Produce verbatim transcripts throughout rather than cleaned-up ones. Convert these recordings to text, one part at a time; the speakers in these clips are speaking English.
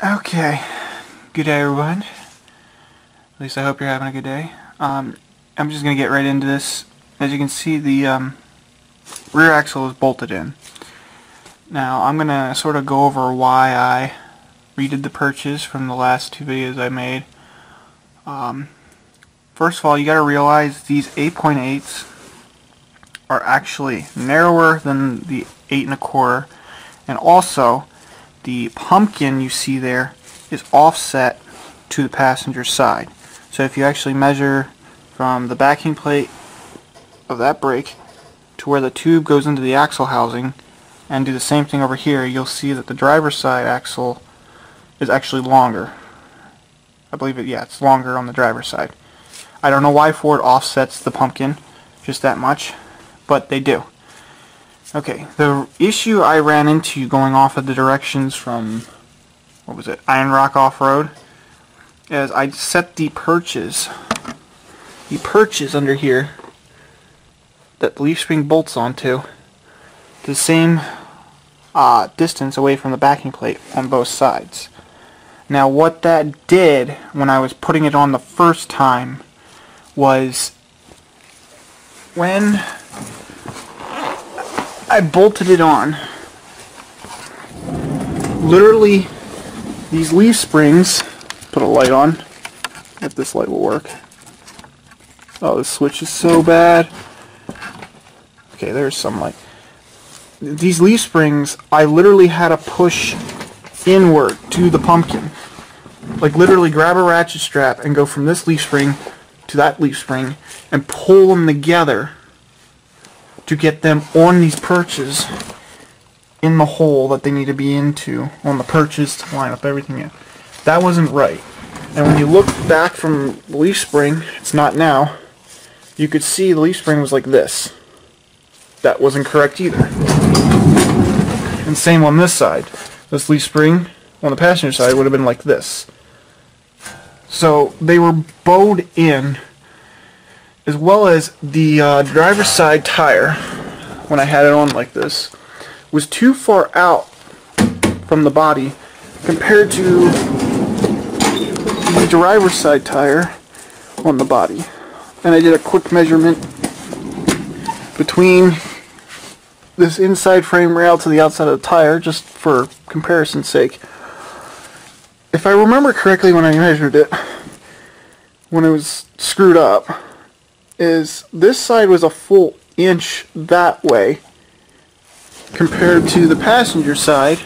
Okay, good day everyone. At least I hope you're having a good day. Um, I'm just going to get right into this. As you can see, the um, rear axle is bolted in. Now, I'm going to sort of go over why I redid the purchase from the last two videos I made. Um, first of all, you got to realize these eight point eights are actually narrower than the eight and a quarter, and also the pumpkin you see there is offset to the passenger side. So if you actually measure from the backing plate of that brake to where the tube goes into the axle housing, and do the same thing over here, you'll see that the driver's side axle is actually longer. I believe it, yeah, it's longer on the driver's side. I don't know why Ford offsets the pumpkin just that much, but they do. Okay, the issue I ran into going off of the directions from, what was it, Iron Rock Off-Road, is I set the perches, the perches under here that the leaf spring bolts onto, to the same uh, distance away from the backing plate on both sides. Now what that did when I was putting it on the first time was when I bolted it on, literally these leaf springs, put a light on, if this light will work. Oh, this switch is so bad. Okay, there's some light. These leaf springs, I literally had to push inward to the pumpkin. Like literally grab a ratchet strap and go from this leaf spring to that leaf spring and pull them together to get them on these perches in the hole that they need to be into on the perches to line up everything in. That wasn't right. And when you look back from the leaf spring, it's not now, you could see the leaf spring was like this. That wasn't correct either. And same on this side. This leaf spring on the passenger side would have been like this. So they were bowed in, as well as the uh, driver's side tire, when I had it on like this, was too far out from the body compared to the driver's side tire on the body. And I did a quick measurement between this inside frame rail to the outside of the tire, just for comparison's sake. If I remember correctly when I measured it, when it was screwed up, is this side was a full inch that way compared to the passenger side,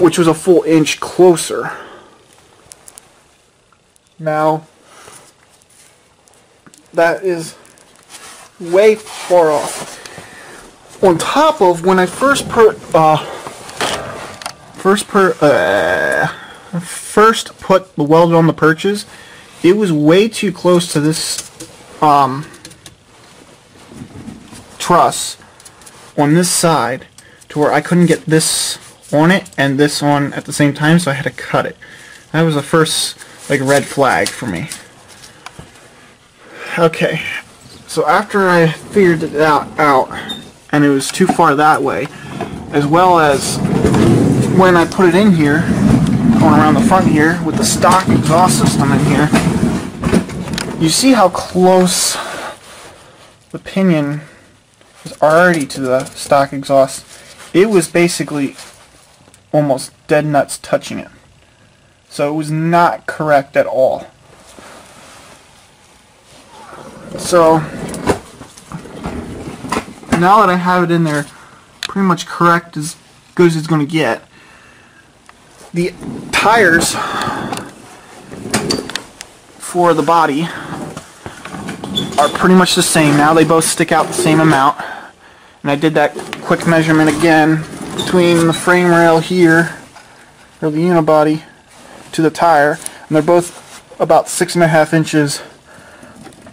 which was a full inch closer. Now that is way far off. On top of when I first put uh, first per uh, first put the weld on the perches, it was way too close to this um truss on this side to where I couldn't get this on it and this on at the same time, so I had to cut it. That was the first like red flag for me. Okay, so after I figured it out out and it was too far that way, as well as when I put it in here going around the front here with the stock exhaust system in here, you see how close the pinion was already to the stock exhaust. It was basically almost dead nuts touching it. So it was not correct at all. So now that I have it in there pretty much correct as good as it's going to get, the tires for the body are pretty much the same. Now they both stick out the same amount. And I did that quick measurement again between the frame rail here, or the unibody, to the tire. And they're both about six and a half inches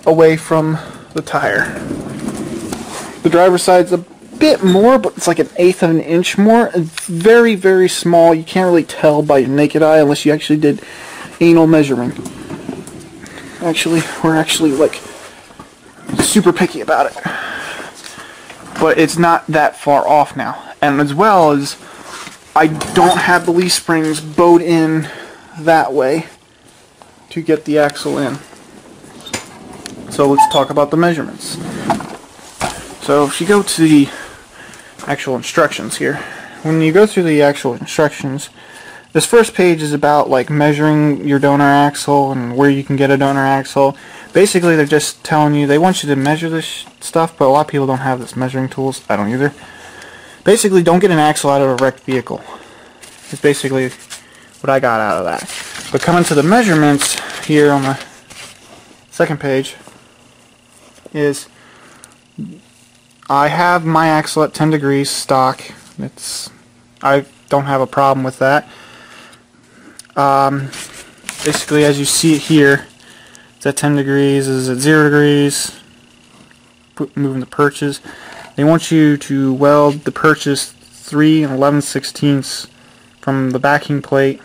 away from the tire. The driver's side's a bit more, but it's like an eighth of an inch more. It's very, very small. You can't really tell by your naked eye unless you actually did anal measuring. Actually, we're actually like super picky about it, but it's not that far off now. And as well as I don't have the leaf springs bowed in that way to get the axle in. So let's talk about the measurements. So if you go to the actual instructions here, when you go through the actual instructions, this first page is about like measuring your donor axle and where you can get a donor axle. Basically they're just telling you, they want you to measure this stuff, but a lot of people don't have this measuring tools. I don't either. Basically, don't get an axle out of a wrecked vehicle. It's basically what I got out of that. But coming to the measurements here on the second page is I have my axle at ten degrees stock. It's, I don't have a problem with that. Um, basically, as you see it here, it's at ten degrees, it's at zero degrees, moving the perches. They want you to weld the perches three and eleven sixteenths from the backing plate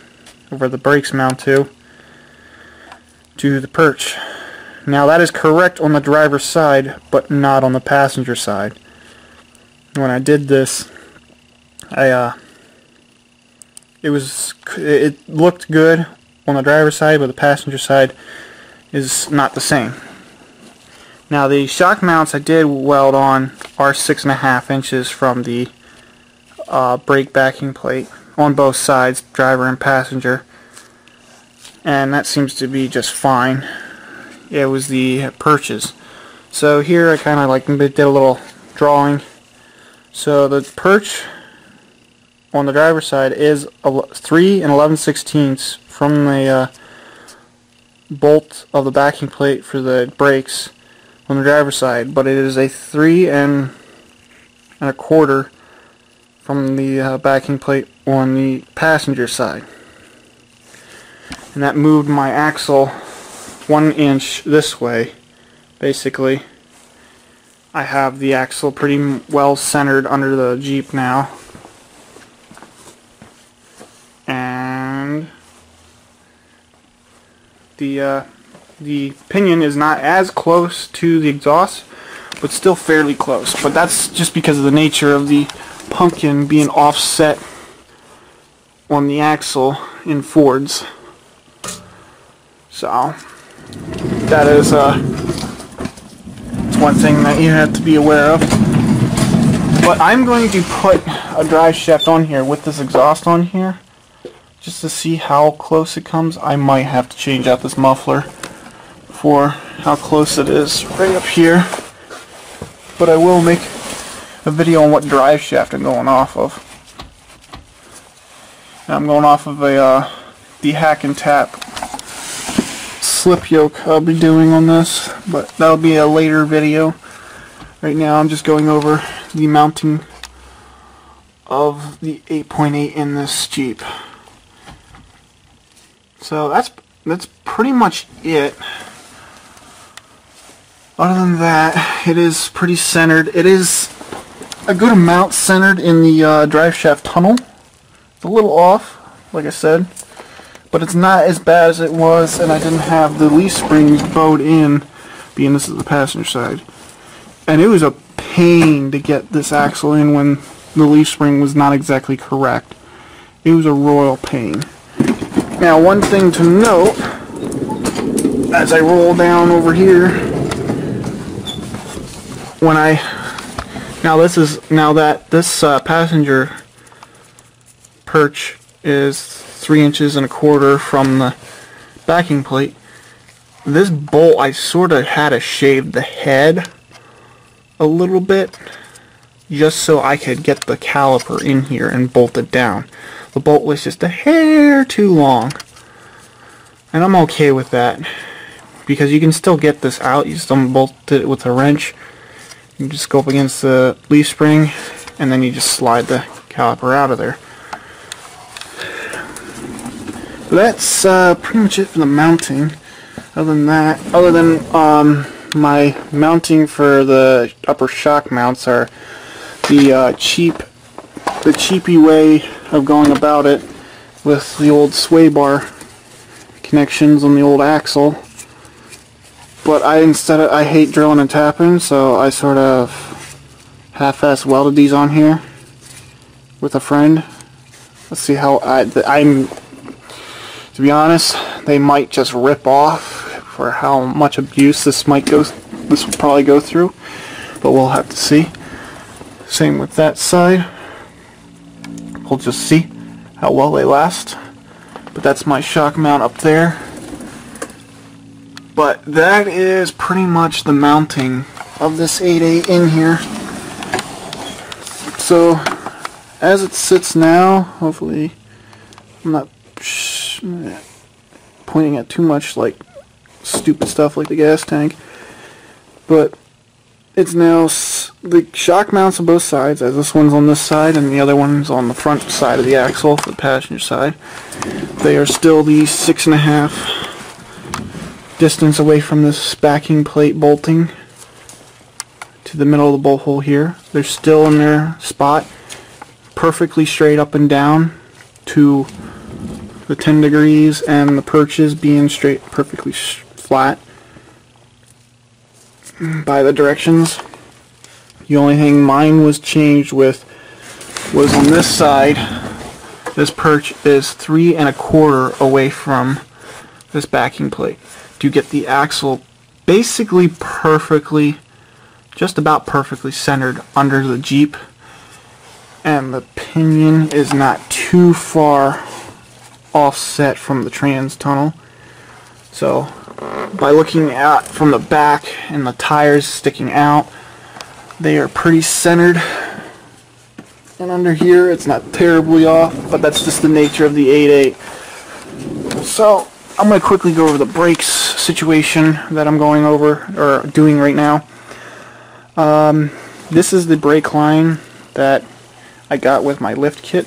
over the brakes mount to to the perch. Now that is correct on the driver's side, but not on the passenger side. When I did this, I uh, it was it looked good on the driver's side, but the passenger side is not the same. Now the shock mounts I did weld on are six and a half inches from the uh, brake backing plate on both sides, driver and passenger, and that seems to be just fine. It was the perches. So here I kind of like did a little drawing. So the perch on the driver's side is three and eleven sixteenths from the uh, bolt of the backing plate for the brakes on the driver's side, but it is a three and, and a quarter from the uh, backing plate on the passenger side, and that moved my axle one inch this way. Basically, I have the axle pretty well centered under the Jeep now, and the uh, the pinion is not as close to the exhaust, but still fairly close. But that's just because of the nature of the pumpkin being offset on the axle in Fords. So that is uh, one thing that you have to be aware of. But I'm going to put a drive shaft on here with this exhaust on here just to see how close it comes. I might have to change out this muffler for how close it is right up here, but I will make a video on what drive shaft I'm going off of. And I'm going off of a uh, the hack and tap slip yoke I'll be doing on this, but that'll be a later video. Right now I'm just going over the mounting of the eight point eight in this Jeep. So that's that's pretty much it. Other than that, it is pretty centered. It is a good amount centered in the uh, drive shaft tunnel. It's a little off, like I said, but it's not as bad as it was, and I didn't have the leaf springs bowed in, being this is the passenger side. And it was a pain to get this axle in when the leaf spring was not exactly correct. It was a royal pain. Now, one thing to note, as I roll down over here, when I now this is now that this uh, passenger perch is three inches and a quarter from the backing plate, this bolt I sort of had to shave the head a little bit just so I could get the caliper in here and bolt it down. The bolt was just a hair too long, and I'm okay with that because you can still get this out. You just unbolt it with a wrench. You just go up against the leaf spring, and then you just slide the caliper out of there. That's uh, pretty much it for the mounting. Other than that, other than um, my mounting for the upper shock mounts are the uh, cheap, the cheapy way of going about it with the old sway bar connections on the old axle. But I instead of, I hate drilling and tapping, so I sort of half-ass welded these on here with a friend Let's see how I, I'm, to be honest, they might just rip off for how much abuse this might go, this will probably go through, but we'll have to see. Same with that side. We'll just see how well they last. But that's my shock mount up there. But that is pretty much the mounting of this eight A in here. So as it sits now, hopefully I'm not pointing at too much like stupid stuff like the gas tank, but it's now s the shock mounts on both sides, as this one's on this side and the other one's on the front side of the axle, the passenger side. They are still the six and a half distance away from this backing plate bolting to the middle of the bolt hole here. They're still in their spot, perfectly straight up and down to the ten degrees, and the perches being straight, perfectly sh flat by the directions. The only thing mine was changed with was on this side, this perch is three and a quarter away from this backing plate to get the axle basically perfectly, just about perfectly centered under the Jeep, and the pinion is not too far offset from the trans tunnel. So by looking at from the back and the tires sticking out, they are pretty centered, and under here it's not terribly off, but that's just the nature of the eight A. So I'm going to quickly go over the brakes situation that I'm going over or doing right now. Um, this is the brake line that I got with my lift kit.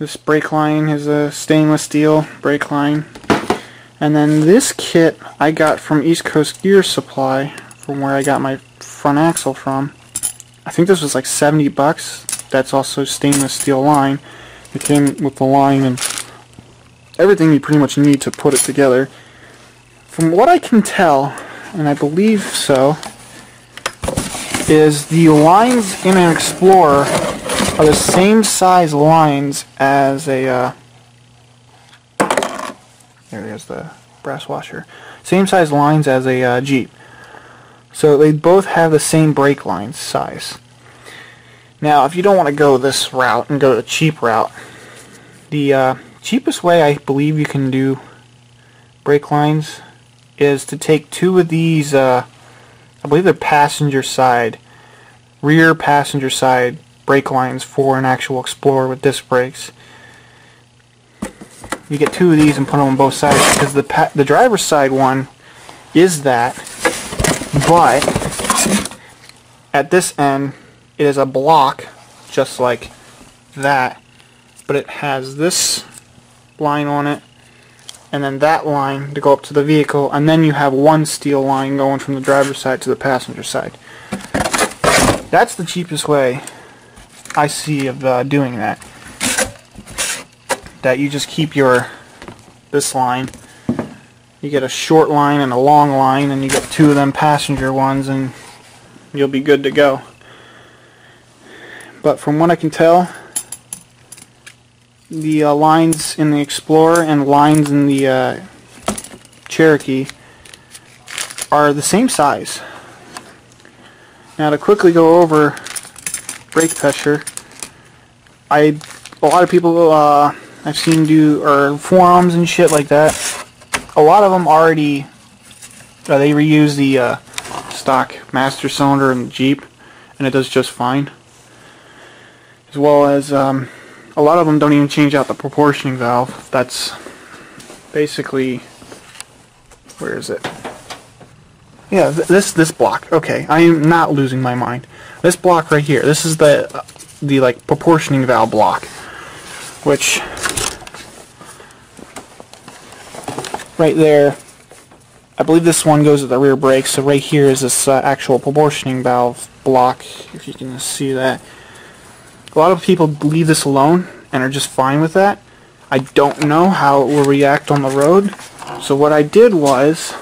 This brake line is a stainless steel brake line. And then this kit I got from East Coast Gear Supply, from where I got my front axle from. I think this was like seventy bucks. That's also stainless steel line. It came with the line and everything you pretty much need to put it together. From what I can tell, and I believe so, is the lines in an Explorer are the same size lines as a, uh, there it is, the brass washer, same size lines as a uh, Jeep. So they both have the same brake line size. Now if you don't want to go this route and go the cheap route, the uh, cheapest way I believe you can do brake lines is to take two of these, uh, I believe they're passenger side, rear passenger side brake lines for an actual Explorer with disc brakes. You get two of these and put them on both sides, because the pa the driver's side one is that, but at this end it is a block just like that, but it has this line on it and then that line to go up to the vehicle, and then you have one steel line going from the driver's side to the passenger side. That's the cheapest way I see of uh, doing that. That you just keep your this line, you get a short line and a long line, and you get two of them passenger ones and you'll be good to go. But from what I can tell, the uh, lines in the Explorer and lines in the uh, Cherokee are the same size. Now to quickly go over brake pressure, I a lot of people uh, I've seen do, or forums and shit like that, a lot of them already, uh, they reuse the uh, stock master cylinder in the Jeep, and it does just fine. As well as, um, a lot of them don't even change out the proportioning valve. That's basically, where is it? Yeah, th this this block. Okay, I am not losing my mind. This block right here. This is the the like proportioning valve block, which. Right there, I believe this one goes at the rear brake, so right here is this uh, actual proportioning valve block, if you can see that. A lot of people leave this alone and are just fine with that. I don't know how it will react on the road, so what I did was,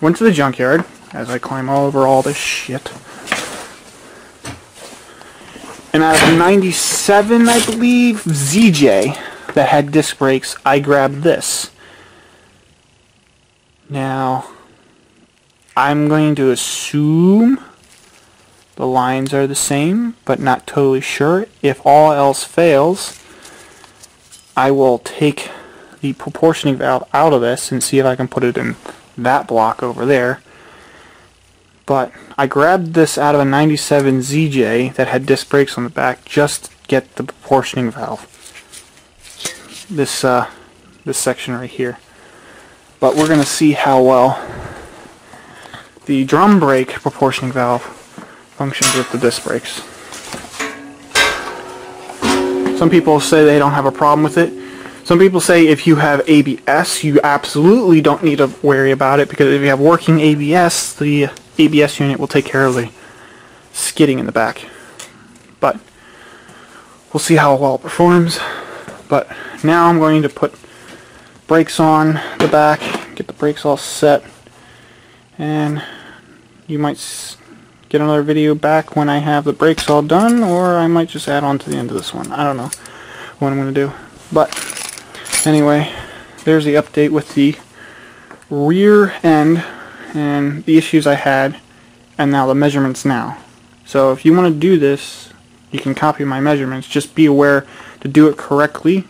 went to the junkyard, as I climb all over all this shit, And out of ninety-seven, I believe, Z J that had disc brakes, I grabbed this. Now, I'm going to assume the lines are the same, but not totally sure. If all else fails, I will take the proportioning valve out of this and see if I can put it in that block over there. But I grabbed this out of a ninety-seven Z J that had disc brakes on the back just to get the proportioning valve. This, uh, this section right here. But we're going to see how well the drum brake proportioning valve functions with the disc brakes. Some people say they don't have a problem with it. Some people say if you have A B S, you absolutely don't need to worry about it, because if you have working A B S, the A B S unit will take care of the skidding in the back. But we'll see how well it performs. But now I'm going to put brakes on the back, get the brakes all set, and you might get another video back when I have the brakes all done, or I might just add on to the end of this one. I don't know what I'm going to do. But anyway, there's the update with the rear end and the issues I had, and now the measurements now. So if you want to do this, you can copy my measurements. Just be aware, to do it correctly,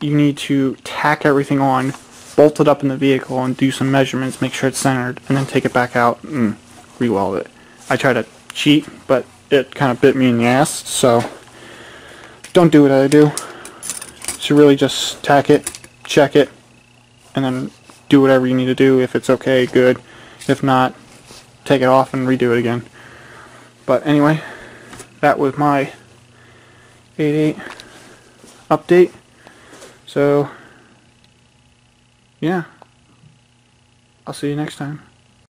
you need to tack everything on, bolt it up in the vehicle, and do some measurements, make sure it's centered, and then take it back out and re-weld it. I tried to cheat, but it kind of bit me in the ass, so don't do what I do. So really just tack it, check it, and then do whatever you need to do. If it's okay, good. If not, take it off and redo it again. But anyway, that was my eight eight update. So yeah, I'll see you next time.